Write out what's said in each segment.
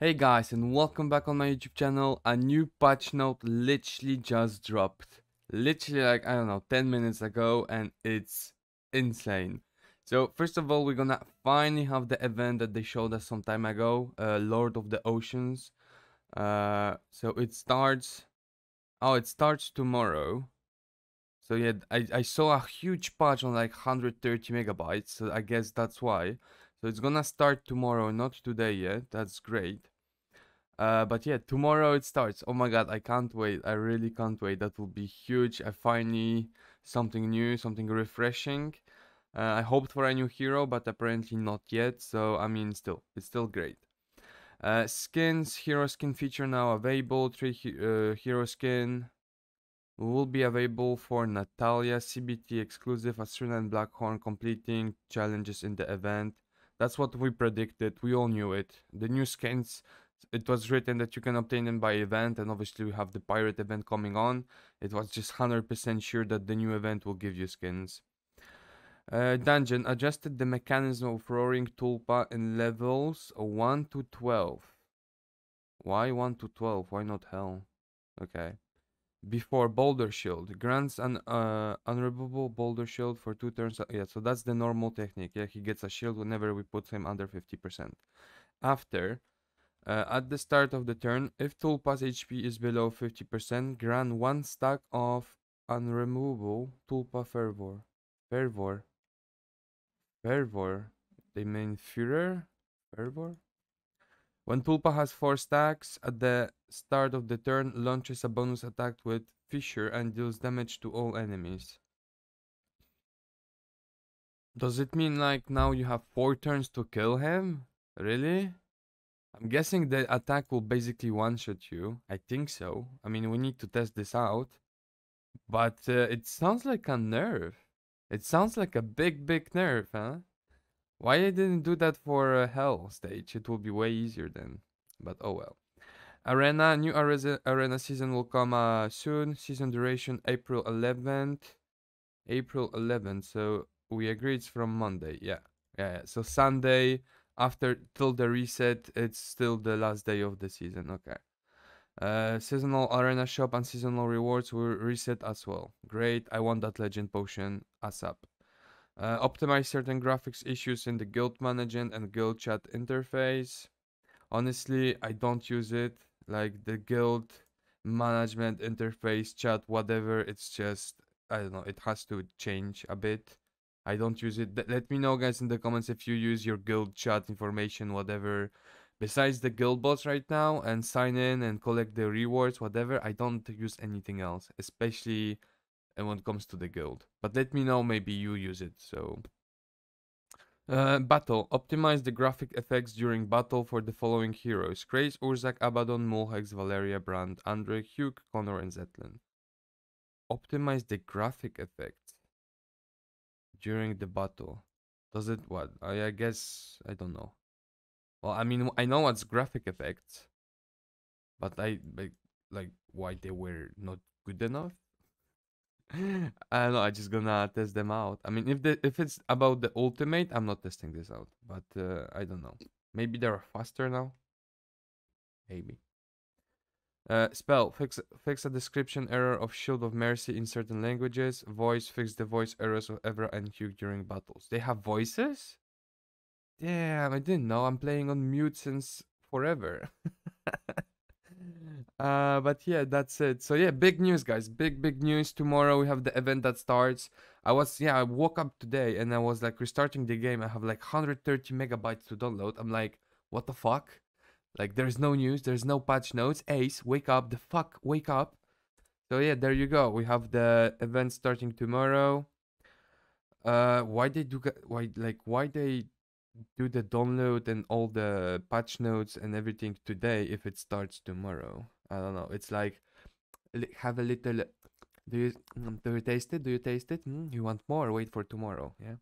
Hey guys, and welcome back on my YouTube channel. A new patch note literally just dropped. Literally like, I don't know, 10 minutes ago, and it's insane. So first of all, we're gonna finally have the event that they showed us some time ago, Lord of the Oceans. So it starts tomorrow. So yeah, I saw a huge patch on like 130 megabytes, so I guess that's why. So it's gonna start tomorrow, not today yet, that's great. But yeah, tomorrow it starts. Oh my god, I can't wait, I really can't wait. That will be huge. I finally something new, something refreshing. I hoped for a new hero, but apparently not yet, so I mean, it's still great. Skins, hero skin feature now available, 3 hero skin. Will be available for Natalia, CBT exclusive, Asuna and Blackhorn completing challenges in the event. That's what we predicted, we all knew it. The new skins, it was written that you can obtain them by event, and obviously we have the pirate event coming on. It was just 100% sure that the new event will give you skins. Dungeon adjusted the mechanism of roaring tulpa in levels 1 to 12. Why 1 to 12? Why not hell? Okay. Before boulder shield grants an unremovable boulder shield for 2 turns. Yeah, so that's the normal technique. Yeah, he gets a shield whenever we put him under 50%. After at the start of the turn, if tulpa's HP is below 50%, grant 1 stack of unremovable tulpa fervor. They mean fervor. When tulpa has 4 stacks, at the start of the turn, launches a bonus attack with Fissure and deals damage to all enemies. Does it mean like now you have 4 turns to kill him? Really? I'm guessing the attack will basically one-shot you. I think so. I mean, we need to test this out. But it sounds like a nerf. It sounds like a big, big nerf, huh? Why I didn't do that for hell stage? It will be way easier then, but oh well. Arena, new arena season will come soon. Season duration April 11th. So we agree it's from Monday. Yeah. So Sunday after till the reset, it's still the last day of the season. Okay. Seasonal arena shop and seasonal rewards will reset as well. Great. I want that legend potion ASAP. Optimize certain graphics issues in the guild management and guild chat interface. Honestly, I don't use it. Like the guild management interface, chat, whatever. It's just, I don't know, it has to change a bit. I don't use it. Let me know, guys, in the comments if you use your guild chat information, whatever. Besides the guild bots right now and sign in and collect the rewards, whatever. I don't use anything else, especially when it comes to the guild, but let me know, maybe you use it. So battle, optimize the graphic effects during battle for the following heroes: Craze, Urzak, Abaddon, Mohex, Valeria, Brand, Andre, Hugh, Connor and Zetlin. Optimize the graphic effects during the battle. Does it what? I guess I don't know. Well, I mean, I know what's graphic effects, but I like why they were not good enough. I don't know, I'm just gonna test them out. I mean, if it's about the ultimate, I'm not testing this out. But I don't know. Maybe they're faster now. Maybe. Spell, fix a description error of Shield of Mercy in certain languages. Voice, fix the voice errors of Evra and Hugh during battles. They have voices? Damn, I didn't know. I'm playing on mute since forever. But yeah, that's it. So yeah, big news, guys. Big news. Tomorrow we have the event that starts. I woke up today and I was like restarting the game. I have like 130 megabytes to download. I'm like, what the fuck? Like, there's no news, there's no patch notes. Ace, wake up, the fuck, wake up. So yeah, there you go. We have the event starting tomorrow. Why do the download and all the patch notes and everything today if it starts tomorrow? I don't know. It's like, have a little, do you taste it? Do you taste it? You want more? Wait for tomorrow. Yeah,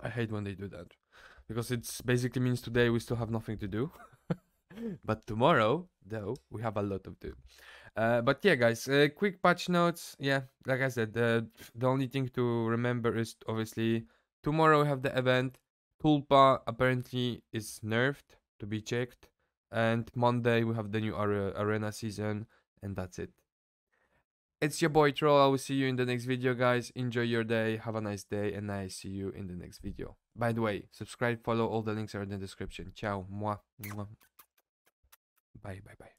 I hate when they do that, because it's basically means today we still have nothing to do. But tomorrow though, we have a lot of do. But yeah, guys, quick patch notes. Yeah, like I said, the only thing to remember is obviously tomorrow we have the event. Tulpa apparently is nerfed, to be checked. And Monday we have the new arena season, and that's it. It's your boy Troll. I will see you in the next video, guys. Enjoy your day, have a nice day, and I see you in the next video. By the way, subscribe, follow, all the links are in the description. Ciao, moi, bye, bye, bye.